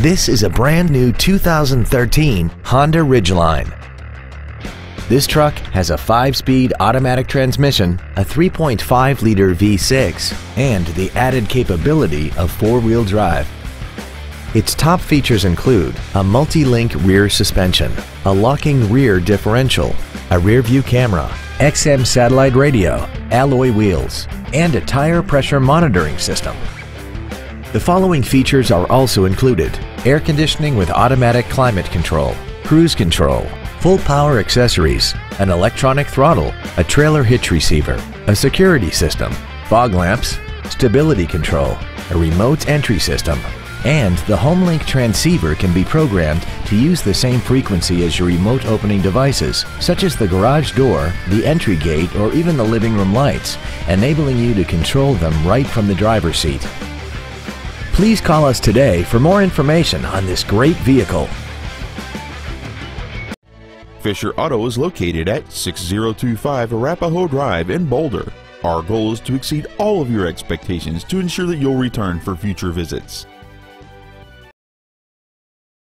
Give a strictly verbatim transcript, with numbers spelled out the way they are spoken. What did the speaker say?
This is a brand new two thousand thirteen Honda Ridgeline. This truck has a five-speed automatic transmission, a three point five liter V six, and the added capability of four-wheel drive. Its top features include a multi-link rear suspension, a locking rear differential, a rear-view camera, X M satellite radio, alloy wheels, and a tire pressure monitoring system. The following features are also included: air conditioning with automatic climate control, cruise control, full power accessories, an electronic throttle, a trailer hitch receiver, a security system, fog lamps, stability control, a remote entry system, and the HomeLink transceiver can be programmed to use the same frequency as your remote opening devices, such as the garage door, the entry gate, or even the living room lights, enabling you to control them right from the driver's seat. Please call us today for more information on this great vehicle. Fisher Auto is located at six zero two five Arapahoe Drive in Boulder. Our goal is to exceed all of your expectations to ensure that you'll return for future visits.